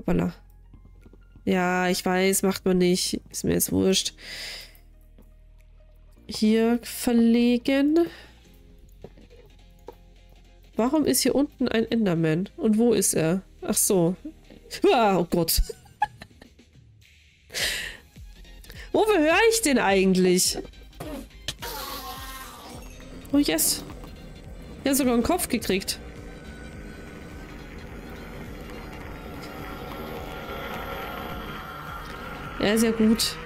Hoppala. Ja, ich weiß, macht man nicht. Ist mir jetzt wurscht. Hier verlegen. Warum ist hier unten ein Enderman? Und wo ist er? Ach so. Ah, oh Gott. Wofür höre ich den eigentlich? Oh yes. Ich habe sogar einen Kopf gekriegt. Ja, sehr gut.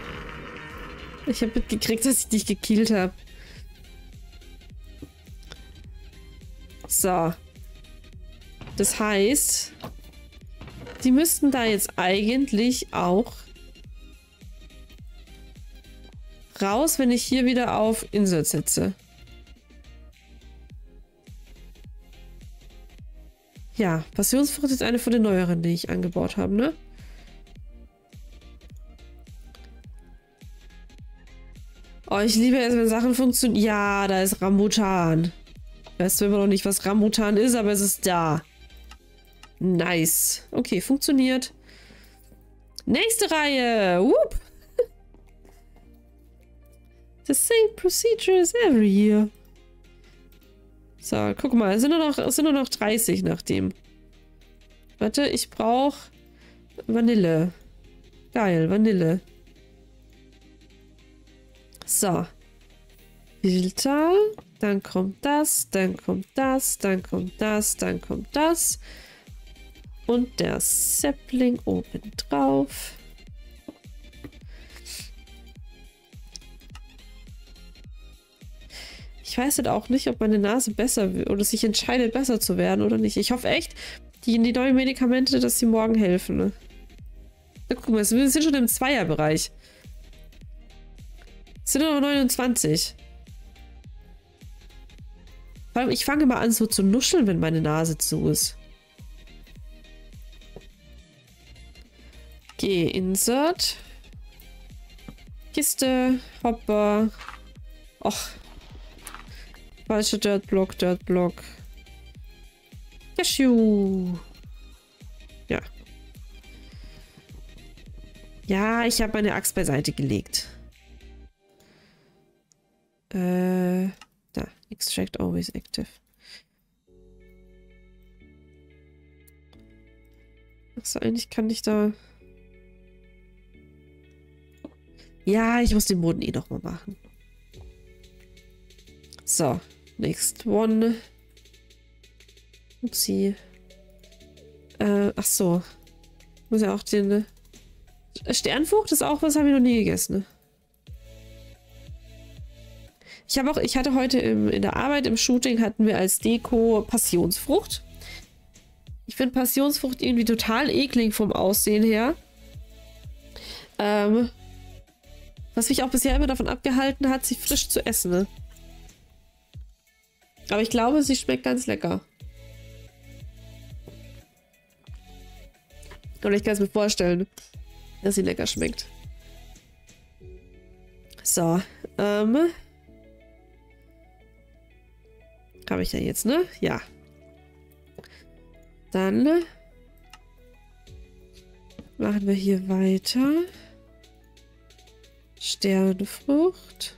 Ich habe mitgekriegt, dass ich dich gekillt habe. So. Das heißt, die müssten da jetzt eigentlich auch raus, wenn ich hier wieder auf Insert setze. Ja, Passionsfrucht ist eine von den neueren, die ich angebaut habe, ne? Oh, ich liebe es, wenn Sachen funktionieren. Ja, da ist Rambutan. Weißt du immer noch nicht, was Rambutan ist, aber es ist da. Nice. Okay, funktioniert. Nächste Reihe. Whoop. The same procedure as every year. So, guck mal. Es sind nur noch 30 nach dem. Warte, ich brauche Vanille. Geil, Vanille. So. Filter. Dann kommt das, dann kommt das, dann kommt das, dann kommt das. Und der Sapling oben drauf. Ich weiß halt auch nicht, ob meine Nase besser wird oder sich entscheidet, besser zu werden oder nicht. Ich hoffe echt, die neuen Medikamente, dass sie morgen helfen. Ne? Na, guck mal, wir sind schon im Zweierbereich. Es sind nur noch 29. Vor allem, ich fange immer an so zu nuscheln, wenn meine Nase zu ist. Geh, Insert. Kiste, Hopper. Och. Falscher Dirtblock, Dirtblock. Cashew. Ja. Ja, ich habe meine Axt beiseite gelegt. Da. Extract always active. Achso, eigentlich kann ich da... Ja, ich muss den Boden eh nochmal machen. So, next one. Upsi. Achso. Muss ja auch den... Sternfrucht ist auch was, habe ich noch nie gegessen, ne? Ich hatte heute in der Arbeit, im Shooting, hatten wir als Deko Passionsfrucht. Ich finde Passionsfrucht irgendwie total eklig vom Aussehen her. Was mich auch bisher immer davon abgehalten hat, sie frisch zu essen. Ne? Aber ich glaube, sie schmeckt ganz lecker. Oder ich kann es mir vorstellen, dass sie lecker schmeckt. So, habe ich ja jetzt, ne? Ja. Dann machen wir hier weiter. Sternfrucht.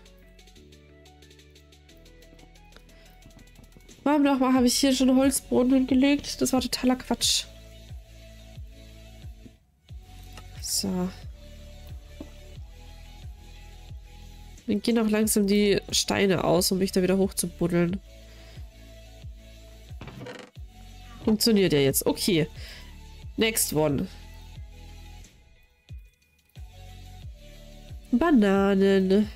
Warum nochmal habe ich hier schon Holzboden hingelegt? Das war totaler Quatsch. So. Dann gehen auch langsam die Steine aus, um mich da wieder hochzubuddeln. Funktioniert ja jetzt. Okay. Next one. Bananen.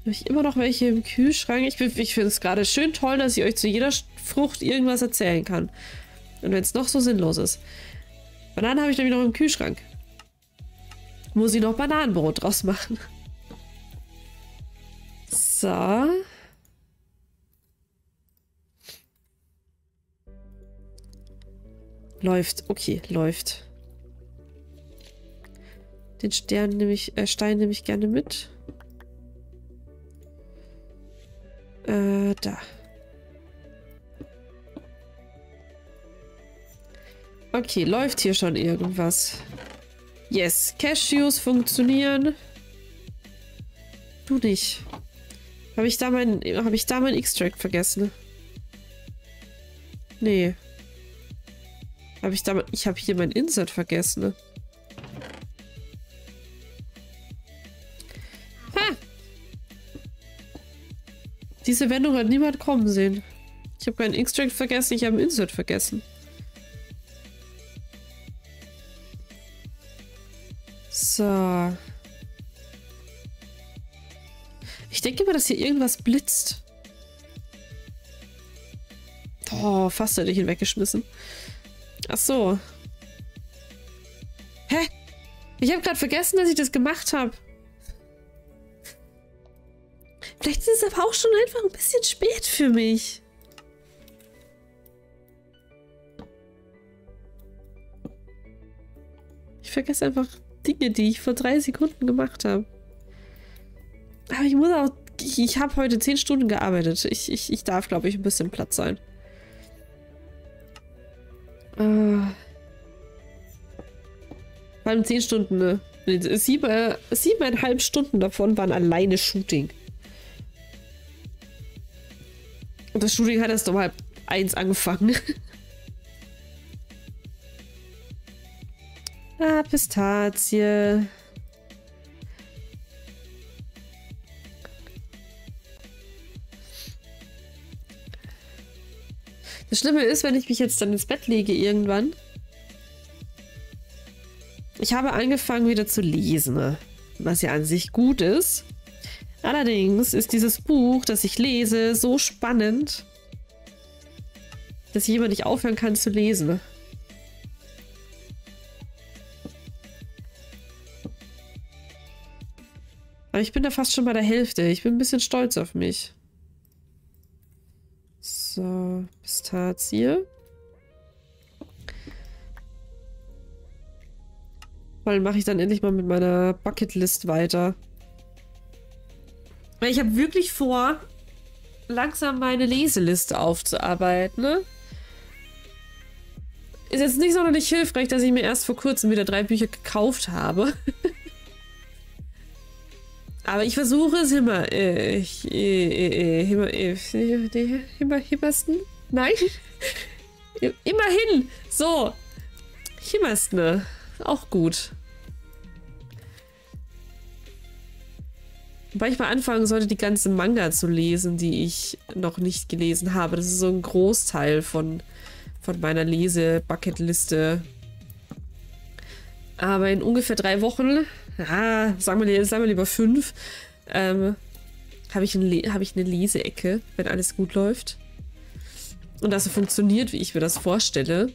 Habe ich immer noch welche im Kühlschrank? Ich finde es gerade schön toll, dass ich euch zu jeder Frucht irgendwas erzählen kann. Und wenn es noch so sinnlos ist. Bananen habe ich nämlich noch im Kühlschrank. Muss ich noch Bananenbrot draus machen. So. Läuft. Okay, läuft. Den Stein nehme ich gerne mit. Da. Okay, läuft hier schon irgendwas. Yes, Cashews funktionieren. Du nicht. Hab ich da mein Extract vergessen? Nee. Ich habe hier mein Insert vergessen. Ha! Diese Wendung hat niemand kommen sehen. Ich habe keinen Extract vergessen, ich habe ein Insert vergessen. So. Ich denke immer, dass hier irgendwas blitzt. Oh, fast hätte ich ihn weggeschmissen. Ach so. Hä? Ich habe gerade vergessen, dass ich das gemacht habe. Vielleicht ist es aber auch schon einfach ein bisschen spät für mich. Ich vergesse einfach Dinge, die ich vor 3 Sekunden gemacht habe. Aber ich muss auch... Ich habe heute 10 Stunden gearbeitet. Ich darf, glaube ich, ein bisschen platt sein. Vor allem 10 Stunden, ne? 7,5 Stunden davon waren alleine Shooting. Und das Shooting hat erst um 1:30 angefangen. Ah, Pistazie. Das Schlimme ist, wenn ich mich jetzt dann ins Bett lege irgendwann. Ich habe angefangen wieder zu lesen, was ja an sich gut ist. Allerdings ist dieses Buch, das ich lese, so spannend, dass ich immer nicht aufhören kann zu lesen. Aber ich bin da fast schon bei der Hälfte. Ich bin ein bisschen stolz auf mich. So, Pistazie. Weil mache ich dann endlich mal mit meiner Bucketlist weiter. Weil ich habe wirklich vor, langsam meine Leseliste aufzuarbeiten, ne? Ist jetzt nicht sonderlich hilfreich, dass ich mir erst vor kurzem wieder 3 Bücher gekauft habe. Aber ich versuche es immer. Himmersten? Nein. Immerhin. So. Himmersten. Auch gut. Wobei ich mal anfangen sollte, die ganzen Manga zu lesen, die ich noch nicht gelesen habe. Das ist so ein Großteil von meiner Lese-Bucketliste. Aber in ungefähr 3 Wochen... Ah, sagen wir lieber 5. Habe ich eine Leseecke, wenn alles gut läuft. Und das so funktioniert, wie ich mir das vorstelle.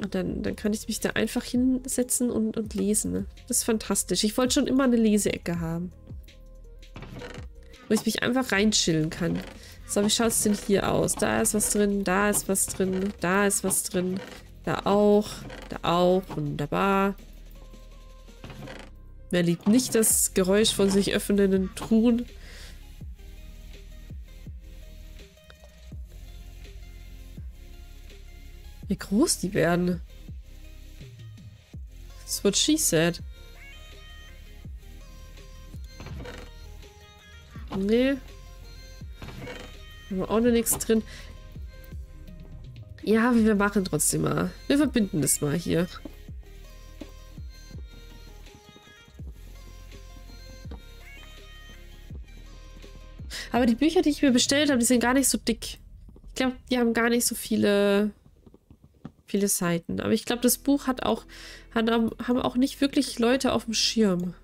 Und dann kann ich mich da einfach hinsetzen und lesen. Das ist fantastisch. Ich wollte schon immer eine Leseecke haben. Wo ich mich einfach reinchillen kann. So, wie schaut es denn hier aus? Da ist was drin, da ist was drin, da ist was drin. Da auch, wunderbar. Wer liebt nicht das Geräusch von sich öffnenden Truhen? Wie groß die werden. That's what she said. Nee. Haben wir auch noch nichts drin. Ja, wir machen trotzdem mal. Wir verbinden das mal hier. Aber die Bücher, die ich mir bestellt habe, die sind gar nicht so dick. Ich glaube, die haben gar nicht so viele Seiten. Aber ich glaube, das Buch haben auch nicht wirklich Leute auf dem Schirm.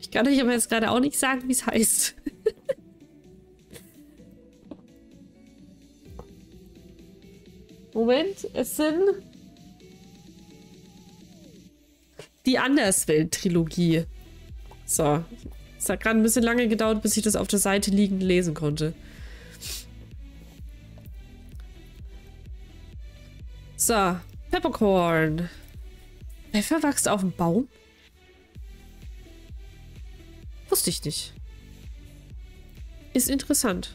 Ich kann euch aber jetzt gerade auch nicht sagen, wie es heißt. Moment, es sind... Die Anderswelt-Trilogie. So. Es hat gerade ein bisschen lange gedauert, bis ich das auf der Seite liegend lesen konnte. So. Peppercorn. Pfeffer wächst auf dem Baum? Wusste ich nicht. Ist interessant.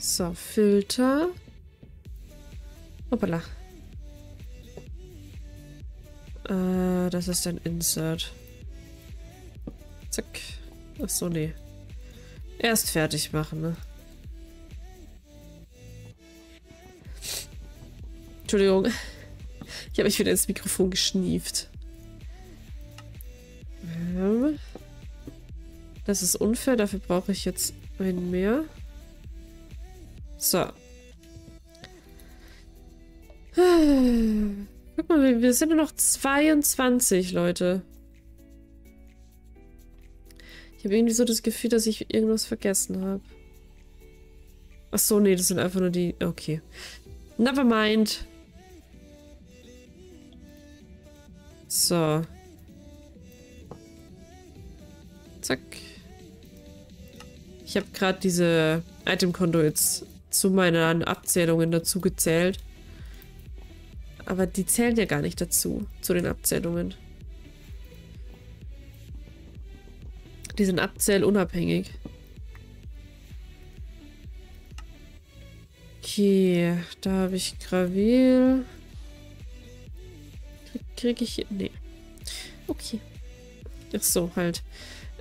So, Filter. Hoppala. Das ist ein Insert. Zack. Achso, nee. Erst fertig machen, ne? Entschuldigung. Ich habe mich wieder ins Mikrofon geschnieft. Das ist unfair, dafür brauche ich jetzt einen mehr. So. Guck mal, wir sind nur noch 22, Leute. Ich habe irgendwie so das Gefühl, dass ich irgendwas vergessen habe. Achso, nee, das sind einfach nur die... Okay. Nevermind. So. Zack. Ich habe gerade diese Itemkonto jetzt zu meinen Abzählungen dazu gezählt. Aber die zählen ja gar nicht dazu, zu den Abzählungen. Die sind abzählunabhängig. Okay, da habe ich Gravel. Krieg ich... Nee. Okay. Ach so, halt.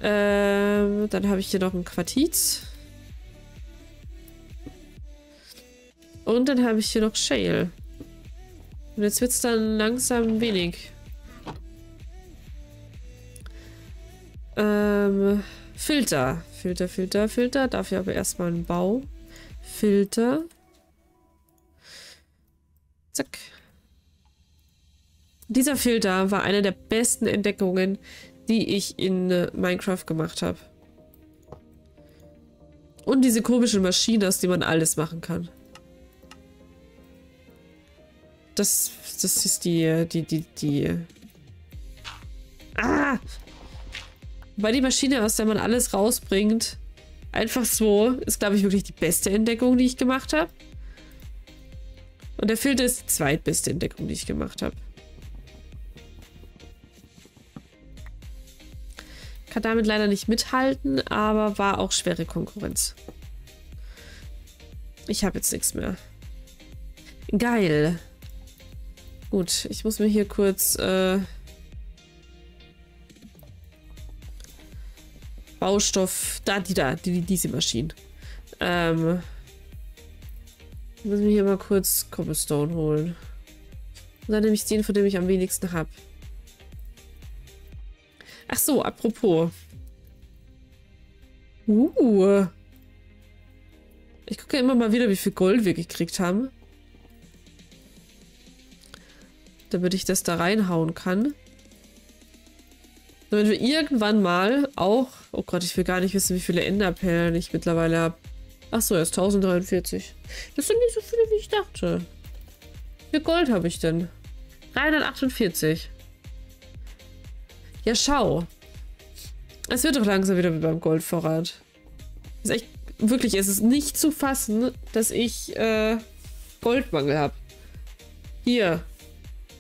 Dann habe ich hier noch ein Quarzit. Und dann habe ich hier noch Shale. Und jetzt wird es dann langsam wenig. Filter. Filter, Filter, Filter. Dafür aber erstmal einen Bau. Filter. Zack. Dieser Filter war eine der besten Entdeckungen, die ich in Minecraft gemacht habe. Und diese komische Maschine, aus der man alles machen kann. Das ist die... Ah! Weil die Maschine, aus der man alles rausbringt, einfach so, ist, glaube ich, wirklich die beste Entdeckung, die ich gemacht habe. Und der Filter ist die zweitbeste Entdeckung, die ich gemacht habe. Kann damit leider nicht mithalten, aber war auch schwere Konkurrenz. Ich habe jetzt nichts mehr. Geil. Gut, ich muss mir hier kurz Baustoff, diese Maschinen. Ich muss mir hier mal kurz Cobblestone holen. Und dann nehme ich den, von dem ich am wenigsten habe. Ach so, apropos. Ich gucke ja immer mal wieder, wie viel Gold wir gekriegt haben. Damit ich das da reinhauen kann. Damit wir irgendwann mal auch... Oh Gott, ich will gar nicht wissen, wie viele Enderperlen ich mittlerweile habe. Ach so, erst 1043. Das sind nicht so viele, wie ich dachte. Wie viel Gold habe ich denn? 348. Ja, schau. Es wird doch langsam wieder wie beim Goldvorrat. Ist echt, wirklich, es ist nicht zu fassen, dass ich Goldmangel habe. Hier.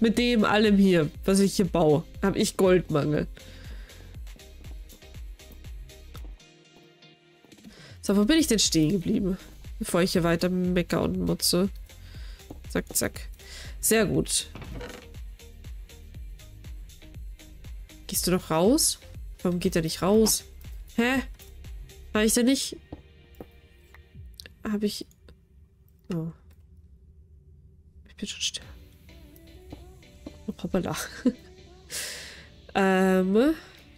Mit dem allem hier, was ich hier baue, habe ich Goldmangel. So, wo bin ich denn stehen geblieben? Bevor ich hier weiter mecker und mutze. Zack, zack. Sehr gut. Gehst du doch raus? Warum geht er nicht raus? Hä? War ich da nicht? Habe ich... Oh. Ich bin schon still. Oh, hoppala.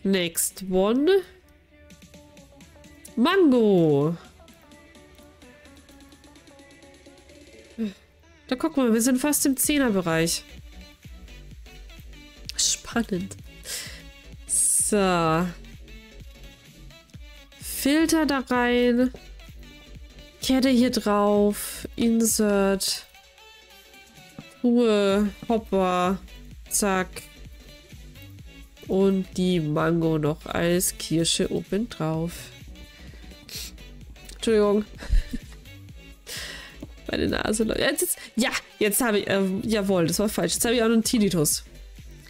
Next one. Mango. Da guck mal, wir sind fast im 10er-Bereich. Spannend. So. Filter da rein. Kette hier drauf. Insert. Ruhe. Hopper. Zack. Und die Mango noch als Kirsche oben drauf. Entschuldigung. Meine Nase. Ja, jetzt habe ich... jawohl, das war falsch. Jetzt habe ich auch noch einen Tinnitus.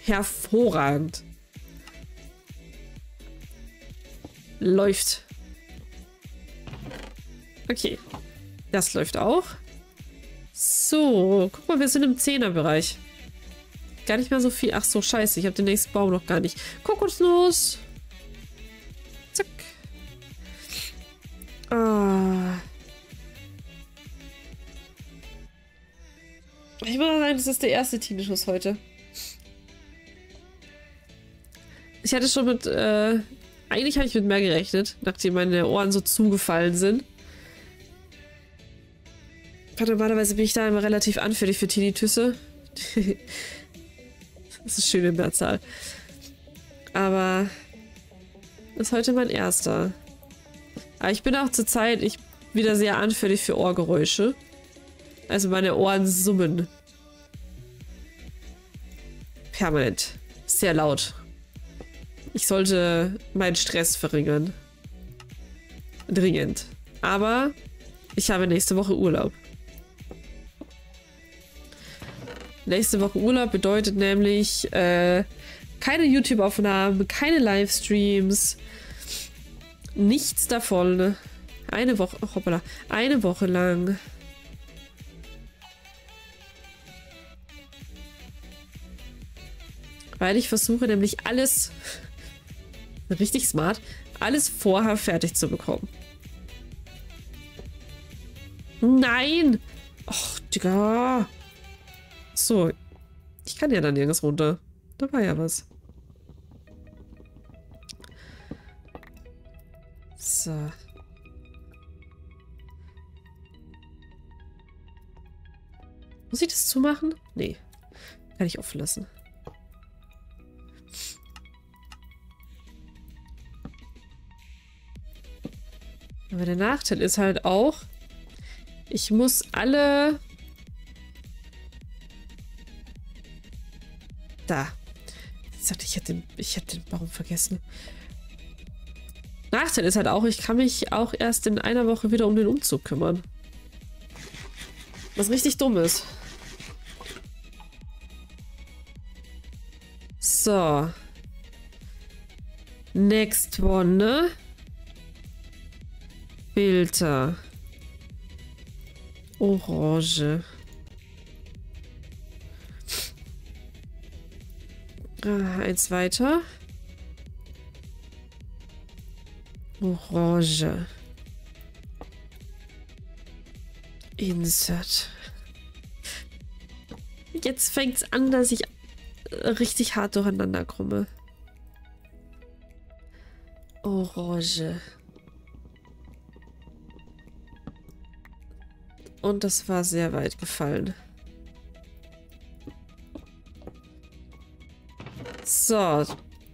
Hervorragend. Läuft. Okay. Das läuft auch. So, guck mal, wir sind im 10er-Bereich. Gar nicht mehr so viel. Ach so, scheiße, ich habe den nächsten Baum noch gar nicht. Kokosnuss. Zack. Ah. Ich würde sagen, das ist der erste Teamschuss heute. Ich hatte schon mit, eigentlich hatte ich mit mehr gerechnet, nachdem meine Ohren so zugefallen sind. Normalerweise bin ich da immer relativ anfällig für Tinnitus. Das ist schön in der Zahl. Aber das ist heute mein erster. Aber ich bin auch zur Zeit wieder sehr anfällig für Ohrgeräusche. Also meine Ohren summen. Permanent. Sehr laut. Ich sollte meinen Stress verringern. Dringend. Aber ich habe nächste Woche Urlaub. Nächste Woche Urlaub bedeutet nämlich keine YouTube-Aufnahmen, keine Livestreams, nichts davon. Eine Woche, hoppala, eine Woche lang. Weil ich versuche nämlich alles, richtig smart, alles vorher fertig zu bekommen. Nein! Och, Digga! So, ich kann ja dann nirgends runter. Da war ja was. So. Muss ich das zumachen? Nee. Kann ich offen lassen. Aber der Nachteil ist halt auch, ich muss alle... Da. Ich dachte, ich hätte den Baum vergessen. Nachteil ist halt auch, ich kann mich auch erst in einer Woche wieder um den Umzug kümmern. Was richtig dumm ist. So. Next one, ne? Filter. Orange. Eins weiter. Orange. Insert. Jetzt fängt's an, dass ich richtig hart durcheinander komme. Orange. Und das war sehr weit gefallen. So,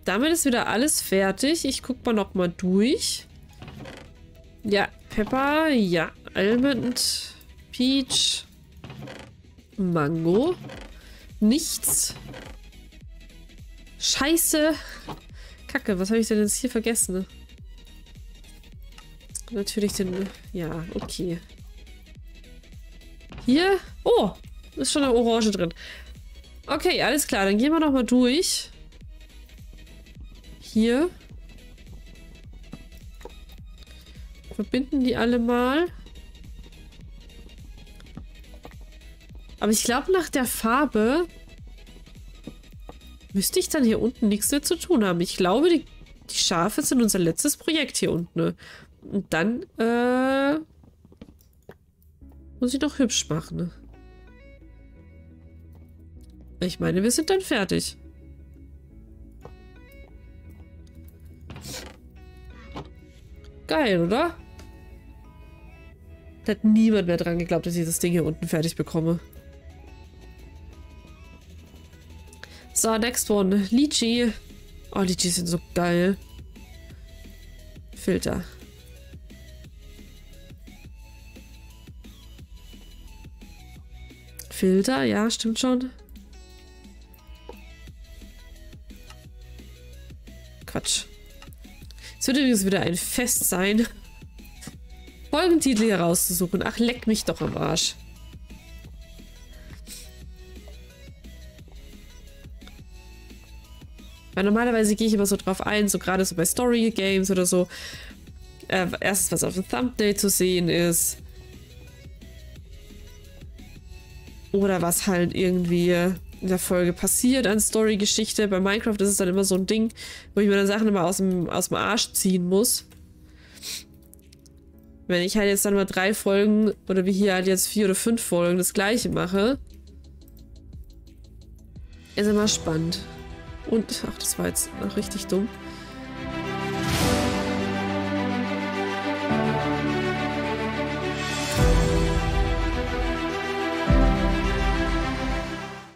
damit ist wieder alles fertig. Ich guck mal nochmal durch. Ja, Pepper, ja, Almond, Peach, Mango. Nichts. Scheiße. Kacke, was habe ich denn jetzt hier vergessen? Natürlich den... Ja, okay. Hier? Oh, ist schon eine Orange drin. Okay, alles klar, dann gehen wir nochmal durch. Hier. Verbinden die alle mal. Aber ich glaube, nach der Farbe müsste ich dann hier unten nichts mehr zu tun haben. Ich glaube, die Schafe sind unser letztes Projekt hier unten. Ne? Und dann muss ich noch hübsch machen. Ne? Ich meine, wir sind dann fertig. Geil, oder? Da hat niemand mehr dran geglaubt, dass ich das Ding hier unten fertig bekomme. So, next one. Lychee. Oh, Lychee sind so geil. Filter. Filter, ja, stimmt schon. Quatsch. Es wird übrigens wieder ein Fest sein, Folgentitel hier rauszusuchen. Ach, leck mich doch am Arsch. Weil normalerweise gehe ich immer so drauf ein, so gerade so bei Story-Games oder so. Erstens, was auf dem Thumbnail zu sehen ist. Oder was halt irgendwie in der Folge passiert an Story-Geschichte. Bei Minecraft ist es dann immer so ein Ding, wo ich mir dann Sachen immer aus dem Arsch ziehen muss. Wenn ich halt jetzt dann mal 3 Folgen oder wie hier halt jetzt 4 oder 5 Folgen das gleiche mache, ist immer spannend. Und, ach, das war jetzt noch richtig dumm.